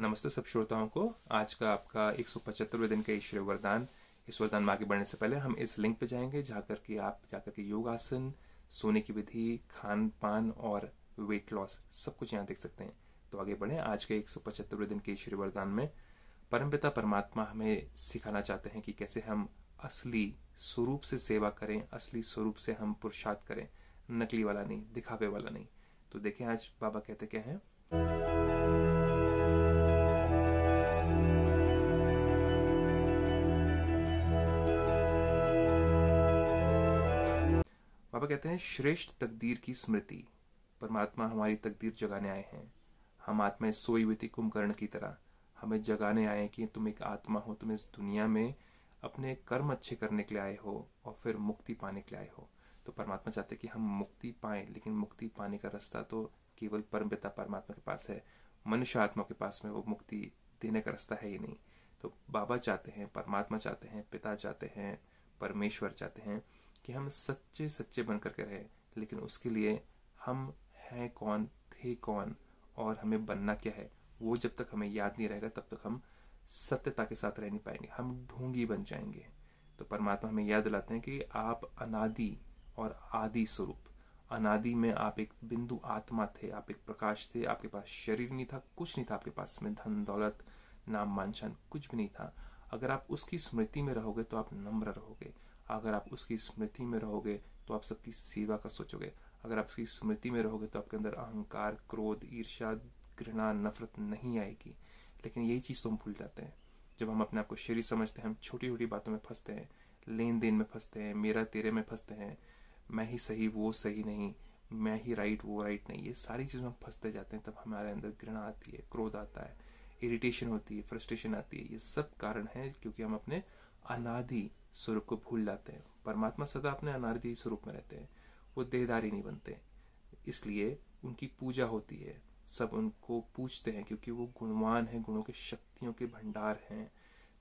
नमस्ते सब श्रोताओं को। आज का आपका 175वें दिन का ईश्वरीय वरदान। इस वरदान में आगे बढ़ने से पहले हम इस लिंक पे जाएंगे, जाकर के योगासन, सोने की विधि, खान पान और वेट लॉस सब कुछ यहाँ देख सकते हैं। तो आगे बढ़ें आज के 175वें दिन के ईश्वरीय वरदान में। परमपिता परमात्मा हमें सिखाना चाहते हैं कि कैसे हम असली स्वरूप से सेवा करें, असली स्वरूप से हम पुरुषार्थ करें, नकली वाला नहीं, दिखावे वाला नहीं। तो देखें आज बाबा कहते क्या हैं। बाबा कहते हैं श्रेष्ठ तकदीर की स्मृति। परमात्मा हमारी तकदीर जगाने आए हैं। हम आत्मा सोई हुई थी कुंभकर्ण की तरह, हमें जगाने आए हैं कि तुम एक आत्मा हो, तुम इस दुनिया में अपने कर्म अच्छे करने के लिए आए हो और फिर मुक्ति पाने के लिए आए हो। तो परमात्मा चाहते हैं कि हम मुक्ति पाएं, लेकिन मुक्ति पाने का रास्ता तो केवल परमपिता परमात्मा के पास है। मनुष्य आत्मा के पास में वो मुक्ति देने का रास्ता है ही नहीं। तो बाबा चाहते हैं, परमात्मा चाहते हैं, पिता चाहते हैं, परमेश्वर चाहते हैं कि हम सच्चे सच्चे बन करके रहें। लेकिन उसके लिए हम हैं कौन, थे कौन और हमें बनना क्या है, वो जब तक हमें याद नहीं रहेगा तब तक हम सत्यता के साथ रह नहीं पाएंगे, हम ढोंगी बन जाएंगे। तो परमात्मा हमें याद दिलाते हैं कि आप अनादि और आदि स्वरूप। अनादि में आप एक बिंदु आत्मा थे, आप एक प्रकाश थे, आपके पास शरीर नहीं था, कुछ नहीं था आपके पास में, धन दौलत नाम मान शान कुछ भी नहीं था। अगर आप उसकी स्मृति में रहोगे तो आप नम्र रहोगे। अगर आप उसकी स्मृति में रहोगे तो आप सबकी सेवा का सोचोगे। अगर आप उसकी स्मृति में रहोगे तो आपके अंदर अहंकार, क्रोध, ईर्ष्या, घृणा, नफरत नहीं आएगी। लेकिन यही चीज़ तो हम भूल जाते हैं। जब हम अपने आप को शरीर समझते हैं, हम छोटी छोटी बातों में फंसते हैं, लेन देन में फंसते हैं, मेरा तेरे में फंसते हैं, मैं ही सही वो सही नहीं, मैं ही राइट वो राइट नहीं, ये सारी चीज़ों में फंसते जाते हैं। तब हमारे अंदर घृणा आती है, क्रोध आता है, इरिटेशन होती है, फ्रस्ट्रेशन आती है। ये सब कारण है क्योंकि हम अपने अनादि स्वरूप को भूल जाते हैं। परमात्मा सदा अपने अनादि स्वरूप में रहते हैं, वो देहधारी नहीं बनते, इसलिए उनकी पूजा होती है, सब उनको पूजते हैं क्योंकि वो गुणवान हैं, गुणों के शक्तियों के भंडार हैं।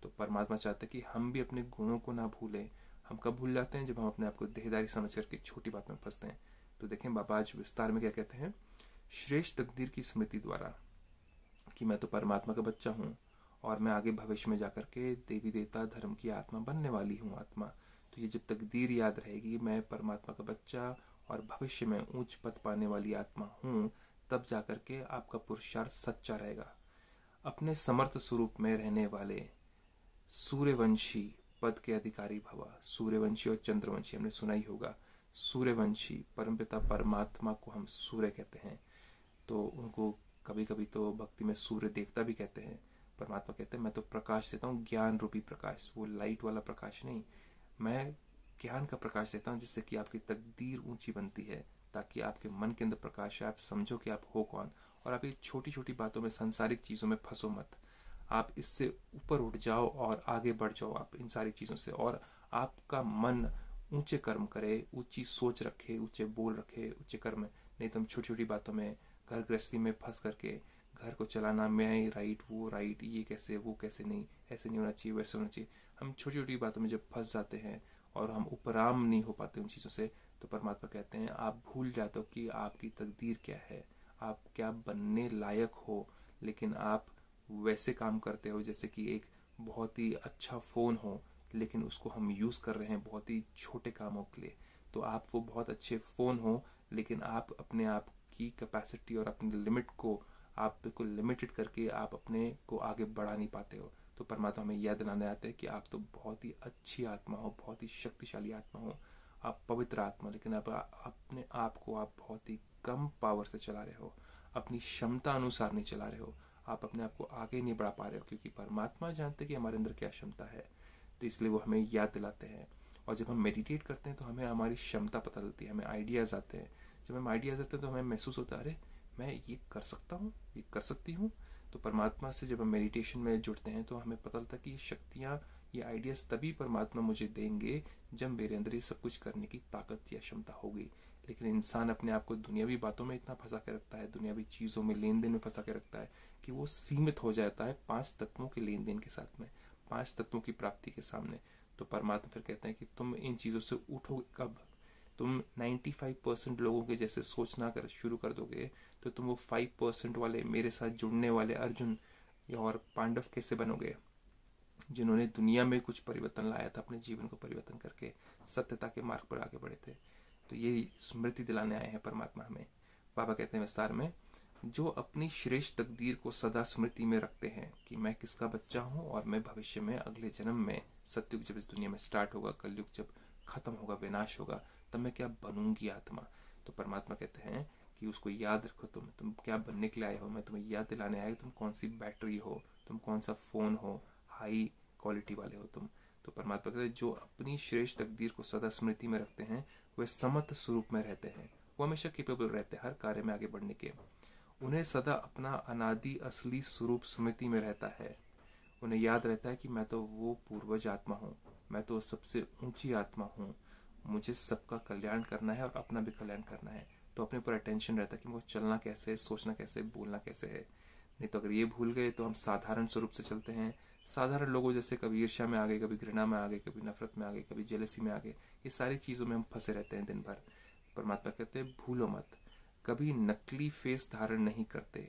तो परमात्मा चाहते हैं कि हम भी अपने गुणों को ना भूलें। हम कब भूल जाते हैं, जब हम अपने आप को देहदारी समझ करके छोटी बात में फंसते हैं। तो देखें बाबा आज विस्तार में क्या कहते हैं श्रेष्ठ तकदीर की स्मृति द्वारा, कि मैं तो परमात्मा का बच्चा हूँ और मैं आगे भविष्य में जाकर के देवी देवता धर्म की आत्मा बनने वाली हूँ आत्मा। तो ये जब तकदीर याद रहेगी, मैं परमात्मा का बच्चा और भविष्य में ऊंच पद पाने वाली आत्मा हूँ, तब जाकर के आपका पुरुषार्थ सच्चा रहेगा। अपने समर्थ स्वरूप में रहने वाले सूर्यवंशी पद के अधिकारी भवा। सूर्यवंशी और चंद्रवंशी हमने सुना ही होगा। सूर्यवंशी परमपिता परमात्मा को हम सूर्य कहते हैं, तो उनको कभी कभी तो भक्ति में सूर्य देवता भी कहते हैं। परमात्मा कहते हैं मैं तो प्रकाश देता हूँ, ज्ञान रूपी प्रकाश, वो लाइट वाला प्रकाश नहीं, मैं ज्ञान का प्रकाश देता हूँ जिससे कि आपकी तकदीर ऊंची बनती है, ताकि आपके मन के अंदर प्रकाश है, आप समझो कि आप हो कौन। और आप ये छोटी छोटी बातों में, सांसारिक चीज़ों में फंसो मत, आप इससे ऊपर उठ जाओ और आगे बढ़ जाओ आप इन सारी चीज़ों से। और आपका मन ऊंचे कर्म करे, ऊंची सोच रखे, ऊंचे बोल रखे, ऊंचे कर्म। नहीं तो हम छोटी छोटी बातों में, घर गृहस्थी में फंस करके, घर को चलाना, मैं राइट वो राइट, ये कैसे वो कैसे नहीं, ऐसे नहीं होना चाहिए, वैसे होना चाहिए, हम छोटी छोटी बातों में जब फंस जाते हैं और हम उपराम नहीं हो पाते उन चीज़ों से, तो परमात्मा कहते हैं आप भूल जाते हो कि आपकी तकदीर क्या है, आप क्या बनने लायक हो। लेकिन आप वैसे काम करते हो जैसे कि एक बहुत ही अच्छा फ़ोन हो, लेकिन उसको हम यूज़ कर रहे हैं बहुत ही छोटे कामों के लिए। तो आप वो बहुत अच्छे फ़ोन हो, लेकिन आप अपने आप की कैपेसिटी और अपनी लिमिट को, आप बिल्कुल लिमिटेड करके आप अपने को आगे बढ़ा नहीं पाते हो। तो परमात्मा हमें याद दिलाने आते हैं कि आप तो बहुत ही अच्छी आत्मा हो, बहुत ही शक्तिशाली आत्मा हो, आप पवित्र आत्मा, लेकिन आप अपने आप को आप बहुत ही कम पावर से चला रहे हो, अपनी क्षमता अनुसार नहीं चला रहे हो, आप अपने आप को आगे नहीं बढ़ा पा रहे हो, क्योंकि परमात्मा जानते हैं कि हमारे अंदर क्या क्षमता है। तो इसलिए वो हमें याद दिलाते हैं। और जब हम मेडिटेट करते हैं तो हमें हमारी क्षमता पता चलती है, हमें आइडियाज़ आते हैं। जब हम आइडियाज़ आते हैं तो हमें महसूस होता है अरे मैं ये कर सकता हूँ, ये कर सकती हूँ। तो परमात्मा से जब हम मेडिटेशन में जुड़ते हैं तो हमें पता चलता है कि ये शक्तियाँ, ये आइडियाज़ तभी परमात्मा मुझे देंगे जब मेरे अंदर ये सब कुछ करने की ताकत या क्षमता होगी। लेकिन इंसान अपने आप को दुनियावी बातों में इतना फंसा के रखता है, दुनियावी चीज़ों में, लेन देन में फंसा के रखता है कि वो सीमित हो जाता है 5 तत्वों के लेन देन के साथ में, 5 तत्वों की प्राप्ति के सामने। तो परमात्मा फिर कहते हैं कि तुम इन चीज़ों से उठोगे कब? तुम 95% लोगों के जैसे सोचना कर शुरू कर दोगे तो तुम वो 5% वाले, मेरे साथ जुड़ने वाले अर्जुन, और पांडव कैसे बनोगे, जिन्होंने दुनिया में कुछ परिवर्तन लाया था, अपने जीवन को परिवर्तन करके सत्यता के मार्ग पर आगे बढ़े थे। तो ये स्मृति दिलाने आए हैं परमात्मा हमें। बाबा कहते हैं विस्तार में, जो अपनी श्रेष्ठ तकदीर को सदा स्मृति में रखते हैं कि मैं किसका बच्चा हूँ और मैं भविष्य में अगले जन्म में, सत्युग जब इस दुनिया में स्टार्ट होगा, कलयुग जब खत्म होगा, विनाश होगा, तब मैं क्या बनूंगी आत्मा। तो परमात्मा कहते हैं कि उसको याद रखो, तुम क्या बनने के लिए आए हो, मैं तुम्हें याद दिलाने आया, तुम कौन सी बैटरी हो, तुम कौन सा फ़ोन हो, हाई क्वालिटी वाले हो तुम। तो परमात्मा कहते हैं जो अपनी श्रेष्ठ तकदीर को सदा स्मृति में रखते हैं वे समत स्वरूप में रहते हैं, वो हमेशा केपेबल रहते हैं हर कार्य में आगे बढ़ने के। उन्हें सदा अपना अनादि असली स्वरूप स्मृति में रहता है, उन्हें याद रहता है कि मैं तो वो पूर्वज आत्मा हूँ, मैं तो सबसे ऊंची आत्मा हूँ, मुझे सबका कल्याण करना है और अपना भी कल्याण करना है। तो अपने ऊपर अटेंशन रहता है कि मुझे चलना कैसे है, सोचना कैसे है, बोलना कैसे है। नहीं तो अगर ये भूल गए तो हम साधारण स्वरूप से चलते हैं, साधारण लोगों जैसे, कभी ईर्ष्या में आ गए, कभी घृणा में आ गए, कभी नफरत में आ गए, कभी जेलसी में आ गए, ये सारी चीज़ों में हम फंसे रहते हैं दिन भर। परमात्मा कहते हैं भूलो मत, कभी नकली फेस धारण नहीं करते।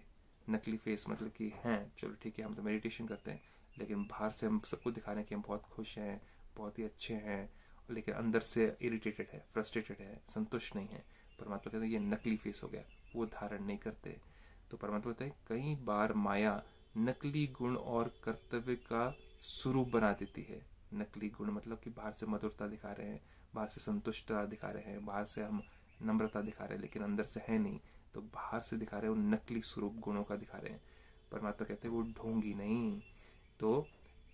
नकली फेस मतलब कि हैं, चलो ठीक है हम तो मेडिटेशन करते हैं, लेकिन बाहर से हम सबको दिखा रहे हैं कि हम बहुत खुश हैं, बहुत ही अच्छे हैं, लेकिन अंदर से इरिटेटेड है, फ्रस्ट्रेटेड है, संतुष्ट नहीं है। परमात्मा कहते हैं ये नकली फेस हो गया, वो धारण नहीं करते। तो परमात्मा कहते हैं कई बार माया नकली गुण और कर्तव्य का स्वरूप बना देती है। नकली गुण मतलब कि बाहर से मधुरता दिखा रहे हैं, बाहर से संतुष्टता दिखा रहे हैं, बाहर से हम नम्रता दिखा रहे हैं, लेकिन अंदर से है नहीं, तो बाहर से दिखा रहे हैं वो नकली स्वरूप गुणों का दिखा रहे हैं। परमात्मा कहते हैं वो ढोंगी नहीं। तो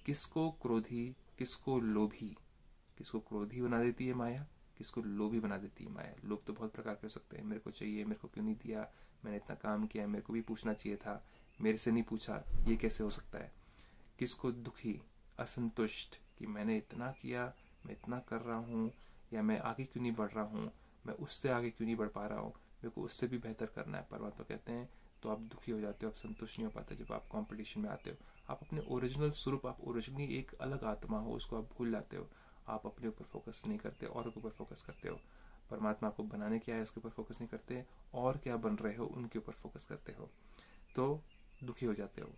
किसको क्रोधी, किसको लोभी, किसको क्रोधी बना देती है माया, किसको लोभी बना देती है माया। लोभ तो बहुत प्रकार के हो सकते हैं, मेरे को चाहिए, मेरे को क्यों नहीं दिया, मैंने इतना काम किया, मेरे को भी पूछना चाहिए था, मेरे से नहीं पूछा, ये कैसे हो सकता है। किसको दुखी, असंतुष्ट, कि मैंने इतना किया, मैं इतना कर रहा हूँ, या मैं आगे क्यों नहीं बढ़ रहा हूँ, मैं उससे आगे क्यों नहीं बढ़ पा रहा हूँ, मेरे को उससे भी बेहतर करना है। परमात्मा कहते हैं तो आप दुखी हो जाते हो, आप संतुष्ट नहीं हो पाते जब आप कॉम्पिटिशन में आते हो। आप अपने ओरिजिनल स्वरूप, आप ओरिजिनली एक अलग आत्मा हो, उसको आप भूल जाते हो, आप अपने ऊपर फोकस नहीं करते, और के ऊपर फोकस करते हो। परमात्मा आपको बनाने क्या है उसके ऊपर फोकस नहीं करते, और क्या बन रहे हो उनके ऊपर फोकस करते हो, तो दुखी हो जाते हो।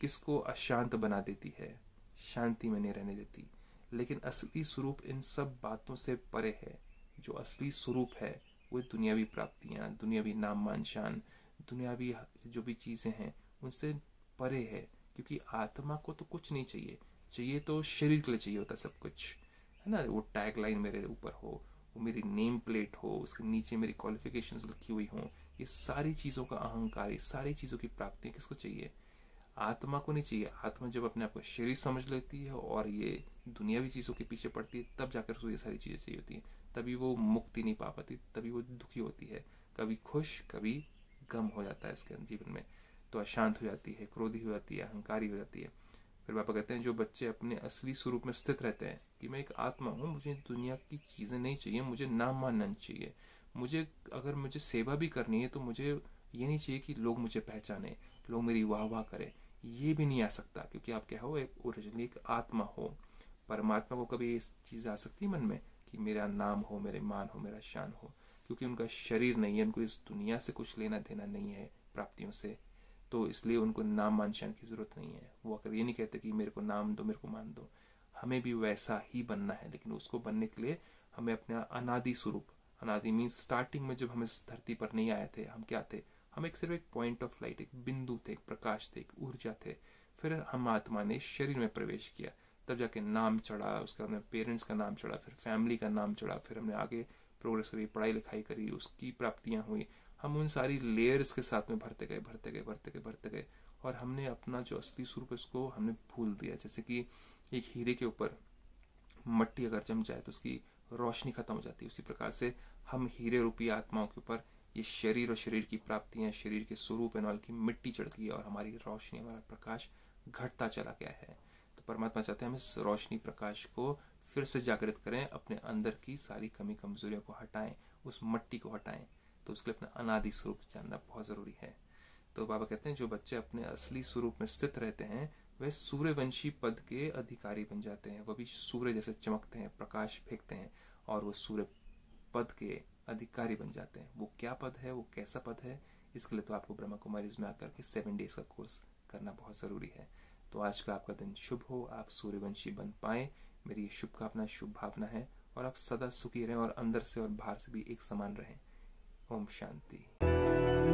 किसको अशांत बना देती है, शांति में नहीं रहने देती। लेकिन असली स्वरूप इन सब बातों से परे है। जो असली स्वरूप है वो दुनियावी प्राप्तियाँ, दुनियावी नाम मान शान, दुनियावी जो भी चीज़ें हैं उनसे परे है, क्योंकि आत्मा को तो कुछ नहीं चाहिए, चाहिए तो शरीर के लिए चाहिए होता सब कुछ, है ना। वो टैग लाइन मेरे ऊपर हो, वो मेरी नेम प्लेट हो, उसके नीचे मेरी क्वालिफिकेशंस लिखी हुई हों, ये सारी चीज़ों का अहंकार, ये सारी चीज़ों की प्राप्ति किसको चाहिए, आत्मा को नहीं चाहिए। आत्मा जब अपने आप को शरीर समझ लेती है और ये दुनियावी चीज़ों के पीछे पड़ती है, तब जाकर उसको ये सारी चीज़ें चाहिए होती हैं, तभी वो मुक्ति नहीं पा पाती, तभी वो दुखी होती है, कभी खुश कभी गम हो जाता है उसके जीवन में। तो अशांत हो जाती है, क्रोधी हो जाती है, अहंकारी हो जाती है। फिर पापा कहते हैं जो बच्चे अपने असली स्वरूप में स्थित रहते हैं कि मैं एक आत्मा हूँ, मुझे दुनिया की चीज़ें नहीं चाहिए, मुझे नाम मानना चाहिए, मुझे अगर मुझे सेवा भी करनी है तो मुझे ये नहीं चाहिए कि लोग मुझे पहचाने, लोग मेरी वाह वाह करें, ये भी नहीं आ सकता, क्योंकि आप क्या हो, एक ओरिजिनली एक आत्मा हो। परमात्मा को कभी ये चीज़ आ सकती है मन में कि मेरा नाम हो, मेरे मान हो, मेरा शान हो, क्योंकि उनका शरीर नहीं है, उनको इस दुनिया से कुछ लेना देना नहीं है प्राप्तियों से, तो इसलिए उनको नाम मान शान की ज़रूरत नहीं है। वो अगर ये नहीं कहते कि मेरे को नाम दो, मेरे को मान दो, हमें भी वैसा ही बनना है। लेकिन उसको बनने के लिए हमें अपना अनादि स्वरूप, अनादि मीन्स स्टार्टिंग में जब हम इस धरती पर नहीं आए थे, हम क्या थे, हम एक सिर्फ एक पॉइंट ऑफ लाइट, एक बिंदु थे, एक प्रकाश थे, एक ऊर्जा थे। फिर हम आत्मा ने शरीर में प्रवेश किया, तब जाके नाम चढ़ा, उसके बाद पेरेंट्स का नाम चढ़ा, फिर फैमिली का नाम चढ़ा, फिर हमने आगे प्रोग्रेस करी, पढ़ाई लिखाई करी, उसकी प्राप्तियाँ हुई, हम उन सारी लेयर्स के साथ में भरते गए, भरते गए, भरते गए, भरते गए, और हमने अपना जो असली स्वरूप है उसको हमने भूल दिया। जैसे कि एक हीरे के ऊपर मट्टी अगर जम जाए तो उसकी रोशनी खत्म हो जाती है, उसी प्रकार से हम हीरे रूपी आत्माओं के ऊपर ये शरीर और शरीर की प्राप्तियाँ, शरीर के स्वरूप एनऑल की मिट्टी चढ़ गई है और हमारी रोशनी, हमारा प्रकाश घटता चला गया है। तो परमात्मा चाहते हैं हम इस रोशनी प्रकाश को फिर से जागृत करें, अपने अंदर की सारी कमी कमजोरियों को हटाएं, उस मट्टी को हटाएं, तो उसके लिए अपना अनादि स्वरूप जानना बहुत ज़रूरी है। तो बाबा कहते हैं जो बच्चे अपने असली स्वरूप में स्थित रहते हैं वह सूर्यवंशी पद के अधिकारी बन जाते हैं, वह भी सूर्य जैसे चमकते हैं, प्रकाश फेंकते हैं, और वो सूर्य पद के अधिकारी बन जाते हैं। वो क्या पद है, वो कैसा पद है, इसके लिए तो आपको ब्रह्मा कुमारी में आकर के 7 days का कोर्स करना बहुत ज़रूरी है। तो आज का आपका दिन शुभ हो, आप सूर्यवंशी बन पाएँ, मेरी ये शुभकामना शुभ भावना है, और आप सदा सुखी रहें और अंदर से और बाहर से भी एक समान रहें। ओम शांति।